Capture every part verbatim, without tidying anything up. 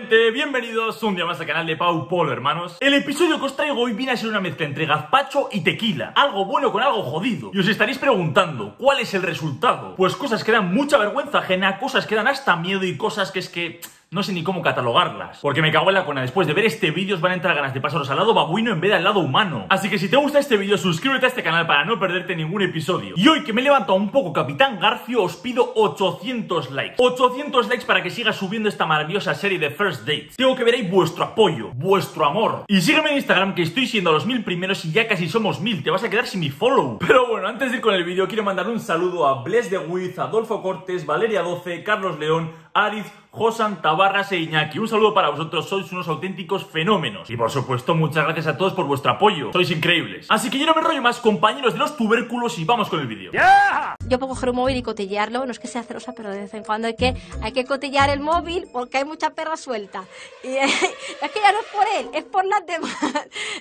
gente, bienvenidos un día más al canal de Pau Polo, hermanos. El episodio que os traigo hoy viene a ser una mezcla entre gazpacho y tequila, algo bueno con algo jodido. Y os estaréis preguntando, ¿cuál es el resultado? Pues cosas que dan mucha vergüenza ajena, cosas que dan hasta miedo y cosas que es que no sé ni cómo catalogarlas, porque me cago en la cona. Después de ver este vídeo os van a entrar ganas de pasaros al lado babuino en vez del lado humano. Así que si te gusta este vídeo, suscríbete a este canal para no perderte ningún episodio. Y hoy que me he levantado un poco Capitán Garfio, os pido ochocientos likes. ochocientos likes para que siga subiendo esta maravillosa serie de First Dates. Tengo que ver ahí vuestro apoyo, vuestro amor. Y sígueme en Instagram, que estoy siendo a los mil primeros y ya casi somos mil. Te vas a quedar sin mi follow. Pero bueno, antes de ir con el vídeo, quiero mandar un saludo a Bless de Wiz, Adolfo Cortes, Valeria doce, Carlos León, Ariz, Josan, Tabarras e Iñaki. Un saludo para vosotros, sois unos auténticos fenómenos. Y por supuesto, muchas gracias a todos por vuestro apoyo. Sois increíbles. Así que yo no me rollo más, compañeros de los tubérculos, y vamos con el vídeo. Yeah. Yo puedo coger un móvil y cotillearlo. No es que sea celosa, pero de vez en cuando hay que, hay que cotillear el móvil porque hay mucha perra suelta. Y eh, es que ya no es por él, es por las demás.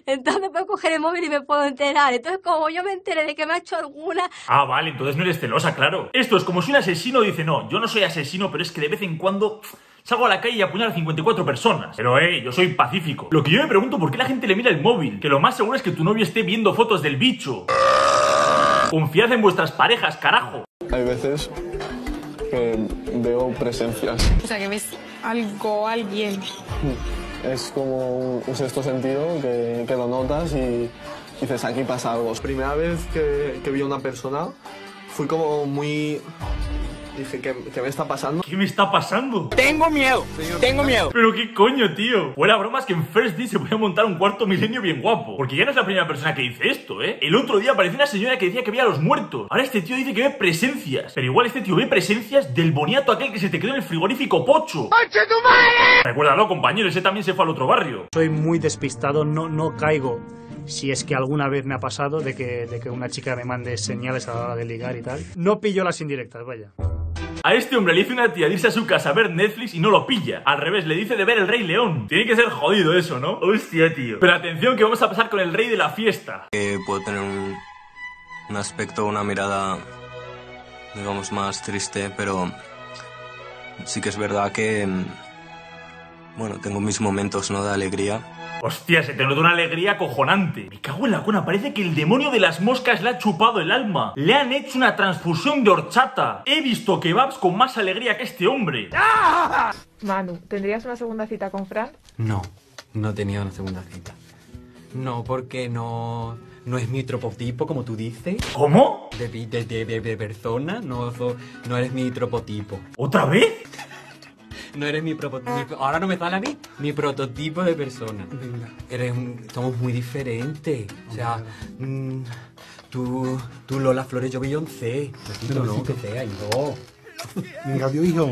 Entonces puedo coger el móvil y me puedo enterar. Entonces como yo me enteré de que me ha hecho alguna... Ah, vale, entonces no eres celosa, claro. Esto es como si un asesino dice, no, yo no soy asesino, pero es que de vez en cuando salgo a la calle y apuñalo a cincuenta y cuatro personas. Pero eh, yo soy pacífico. Lo que yo me pregunto, ¿por qué la gente le mira el móvil? Que lo más seguro es que tu novio esté viendo fotos del bicho. Confiad en vuestras parejas, carajo. Hay veces que veo presencias. O sea, que ves algo, alguien. Es como un, un sexto sentido que, que lo notas y dices, aquí pasa algo. La primera vez que, que vi a una persona fui como muy... Dije, ¿qué, ¿qué me está pasando? ¿Qué me está pasando? Tengo miedo, Señor, tengo miedo. Pero qué coño, tío. Fuera bromas, que en First Dates se podía montar un cuarto milenio bien guapo. Porque ya no es la primera persona que dice esto, ¿eh? El otro día apareció una señora que decía que veía a los muertos. Ahora este tío dice que ve presencias. Pero igual este tío ve presencias del boniato aquel que se te quedó en el frigorífico pocho. ¡Pocho tu madre! Recuérdalo, compañero, ese también se fue al otro barrio. Soy muy despistado, no, no caigo. Si es que alguna vez me ha pasado de que, de que una chica me mande señales a la hora de ligar y tal. No pillo las indirectas, vaya. A este hombre le dice una tía de irse a su casa a ver Netflix y no lo pilla. Al revés, le dice de ver el Rey León. Tiene que ser jodido eso, ¿no? Hostia, tío. Pero atención, que vamos a pasar con el rey de la fiesta. Eh, puedo tener un, un aspecto, una mirada, digamos, más triste, pero sí que es verdad que, bueno, tengo mis momentos, ¿no?, de alegría. Hostia, se te nota una alegría acojonante. Me cago en la cuna, parece que el demonio de las moscas le ha chupado el alma. Le han hecho una transfusión de horchata. He visto kebabs con más alegría que este hombre. ¡Ah! Manu, ¿tendrías una segunda cita con Fran? No, no he tenido una segunda cita. No, porque no... No es mi tropotipo, como tú dices. ¿Cómo? De, de, de, de, de persona, no, no eres mi tropotipo. ¿Otra vez? No eres mi prototipo. Ahora no me sale a mí. Mi prototipo de persona. Venga. Eres, somos muy diferentes. O sea, oh, mm, tú, tú Lola Flores, yo Beyoncé. No, no, que sea, yo. Venga, yo, hijo.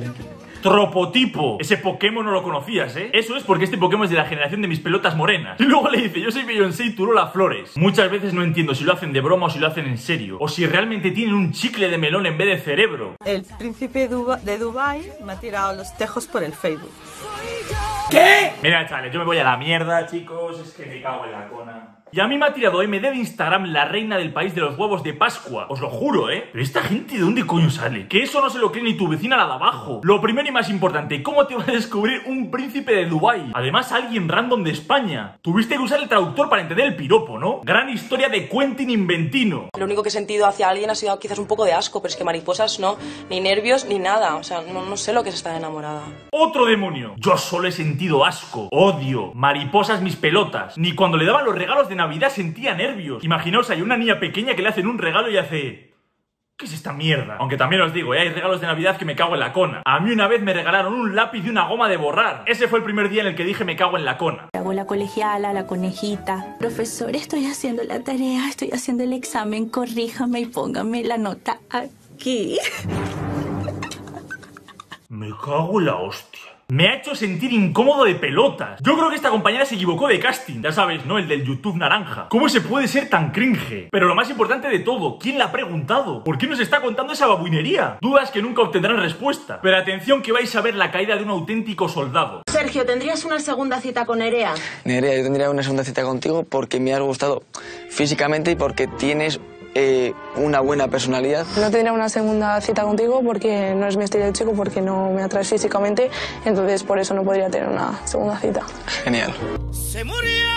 Tropotipo. Ese Pokémon no lo conocías, ¿eh? Eso es porque este Pokémon es de la generación de mis pelotas morenas. Y luego le dice, yo soy Beyoncé y tú Lola Flores. Muchas veces no entiendo si lo hacen de broma o si lo hacen en serio. O si realmente tienen un chicle de melón en vez de cerebro. El príncipe de Dubái me ha tirado los tejos por el Facebook. ¿Qué? Mira, chale, yo me voy a la mierda, chicos. Es que me cago en la cona. Y a mí me ha tirado M D de Instagram la reina del país de los huevos de Pascua. Os lo juro, ¿eh? Pero esta gente, ¿de dónde coño sale? Que eso no se lo cree ni tu vecina la de abajo. Lo primero y más importante, ¿cómo te va a descubrir un príncipe de Dubái? Además, alguien random de España. Tuviste que usar el traductor para entender el piropo, ¿no? Gran historia de Quentin Inventino. Lo único que he sentido hacia alguien ha sido quizás un poco de asco, pero es que mariposas no, ni nervios, ni nada. O sea, no, no sé lo que es estar enamorada. ¡Otro demonio! Yo solo he sentido asco, odio, mariposas mis pelotas. Ni cuando le daban los regalos de Navidad sentía nervios. Imaginaos, hay una niña pequeña que le hacen un regalo y hace... ¿Qué es esta mierda? Aunque también os digo, ¿eh?, hay regalos de Navidad que me cago en la cona. A mí una vez me regalaron un lápiz y una goma de borrar. Ese fue el primer día en el que dije me cago en la cona. La abuela colegiala, la conejita. Profesor, estoy haciendo la tarea, estoy haciendo el examen, corríjame y póngame la nota aquí. Me cago en la hostia. Me ha hecho sentir incómodo de pelotas. Yo creo que esta compañera se equivocó de casting. Ya sabes, ¿no? El del YouTube naranja. ¿Cómo se puede ser tan cringe? Pero lo más importante de todo, ¿quién la ha preguntado? ¿Por qué nos está contando esa babuinería? Dudas que nunca obtendrán respuesta. Pero atención, que vais a ver la caída de un auténtico soldado. Sergio, ¿tendrías una segunda cita con Nerea? Nerea, yo tendría una segunda cita contigo porque me has gustado físicamente y porque tienes eh, una buena personalidad. No tendría una segunda cita contigo porque no es mi estilo de chico, porque no me atraes físicamente, entonces por eso no podría tener una segunda cita. Genial. Se murió.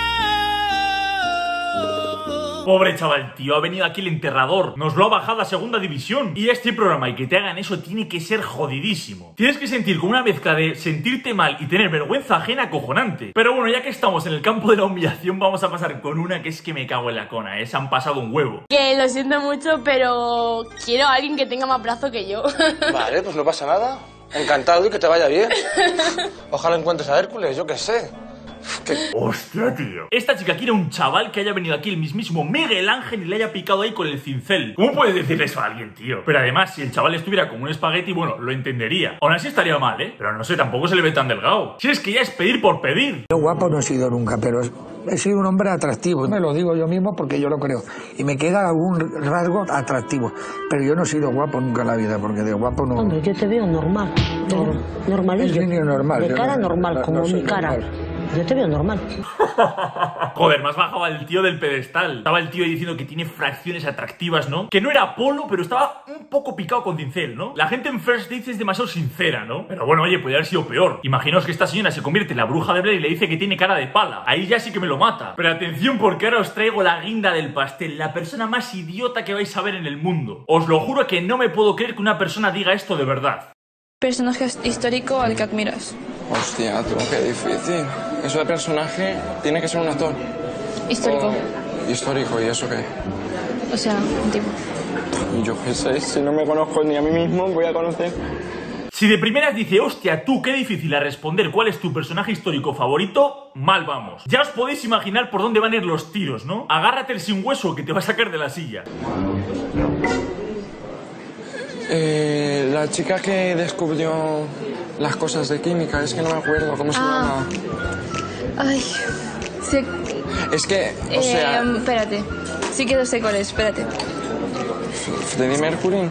Pobre chaval, tío, ha venido aquí el enterrador. Nos lo ha bajado a segunda división. Y este programa, y que te hagan eso, tiene que ser jodidísimo. Tienes que sentir como una mezcla de sentirte mal y tener vergüenza ajena acojonante. Pero bueno, ya que estamos en el campo de la humillación, vamos a pasar con una que es que me cago en la cona, ¿eh? Se han pasado un huevo. Que lo siento mucho, pero quiero a alguien que tenga más brazo que yo. Vale, pues no pasa nada. Encantado y que te vaya bien. Ojalá encuentres a Hércules, yo qué sé. ¿Qué? ¡Hostia, tío! Esta chica quiere un chaval que haya venido aquí el mismísimo Miguel Ángel y le haya picado ahí con el cincel. ¿Cómo puedes decirle eso a alguien, tío? Pero además, si el chaval estuviera como un espagueti, bueno, lo entendería. Aún así estaría mal, ¿eh? Pero no sé, tampoco se le ve tan delgado. Si es que ya es pedir por pedir. Yo guapo no he sido nunca, pero he sido un hombre atractivo. Me lo digo yo mismo porque yo lo creo. Y me queda algún rasgo atractivo. Pero yo no he sido guapo nunca en la vida, porque de guapo no... Hombre, yo te veo normal. Normalillo. Es normal. De cara normal, como mi cara. Yo te veo normal. Joder, más bajaba el tío del pedestal. Estaba el tío ahí diciendo que tiene fracciones atractivas, ¿no? Que no era Polo, pero estaba un poco picado con cincel, ¿no? La gente en First Dates es demasiado sincera, ¿no? Pero bueno, oye, podría haber sido peor. Imaginaos que esta señora se convierte en la bruja de Blair y le dice que tiene cara de pala. Ahí ya sí que me lo mata. Pero atención, porque ahora os traigo la guinda del pastel. La persona más idiota que vais a ver en el mundo. Os lo juro que no me puedo creer que una persona diga esto de verdad. Personaje histórico al que admiras. Hostia, tú, qué difícil. Eso de personaje tiene que ser un actor. Histórico. O... Histórico, ¿y eso qué? O sea, un tipo. Yo qué sé, si no me conozco ni a mí mismo, voy a conocer. Si de primeras dice, hostia, tú, qué difícil a responder cuál es tu personaje histórico favorito, mal vamos. Ya os podéis imaginar por dónde van a ir los tiros, ¿no? Agárrate el sin hueso que te va a sacar de la silla. Eh, la chica que descubrió las cosas de química, es que no me acuerdo cómo se ah. llama. Ay, sé... Es que, o eh, sea... Espérate, sí que no sé cuál es, espérate. Freddie Mercury.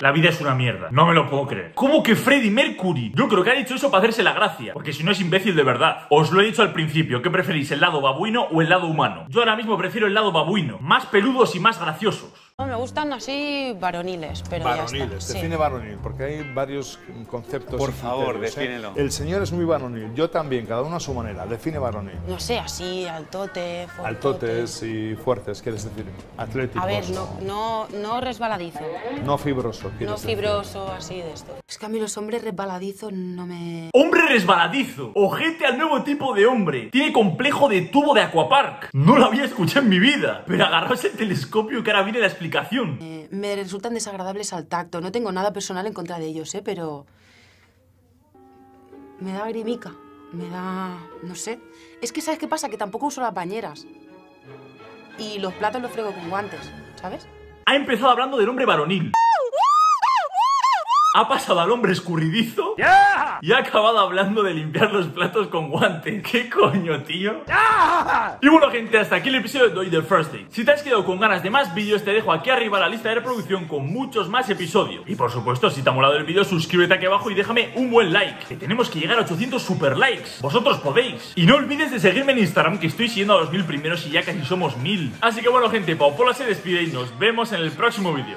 La vida es una mierda, no me lo puedo creer. ¿Cómo que Freddie Mercury? Yo creo que ha dicho eso para hacerse la gracia, porque si no es imbécil de verdad. Os lo he dicho al principio, ¿qué preferís, el lado babuino o el lado humano? Yo ahora mismo prefiero el lado babuino, más peludos y más graciosos. Me gustan así varoniles, pero varoniles, ya está. Define sí. Varonil, porque hay varios conceptos. Por favor, defínelo. El señor es muy varonil, yo también, cada uno a su manera. Define varonil. No sé, así, altote, fuertes. Altotes y fuertes, quieres decir, atléticos. A ver, no, no, no resbaladizo. No fibroso. No fibroso, así de esto. Es que a mí los hombres resbaladizos no me... ¡Hombre resbaladizo! ¡Ojete al nuevo tipo de hombre! Tiene complejo de tubo de Aquapark. No lo había escuchado en mi vida. Pero agarraos el telescopio que ahora viene la explicación. Eh, me resultan desagradables al tacto. No tengo nada personal en contra de ellos, ¿eh? Pero... me da grimica. Me da... no sé. Es que ¿sabes qué pasa? Que tampoco uso las bañeras. Y los platos los frego con guantes, ¿sabes? Ha empezado hablando del hombre varonil. Ha pasado al hombre escurridizo yeah. y ha acabado hablando de limpiar los platos con guantes. ¿Qué coño, tío? Yeah. Y bueno, gente, hasta aquí el episodio de hoy de First Dates. Si te has quedado con ganas de más vídeos, te dejo aquí arriba la lista de reproducción con muchos más episodios. Y por supuesto, si te ha molado el vídeo, suscríbete aquí abajo y déjame un buen like, que tenemos que llegar a ochocientos super likes. Vosotros podéis. Y no olvides de seguirme en Instagram, que estoy siguiendo a los mil primeros y ya casi somos mil. Así que bueno, gente, Pau Polo se despide y nos vemos en el próximo vídeo.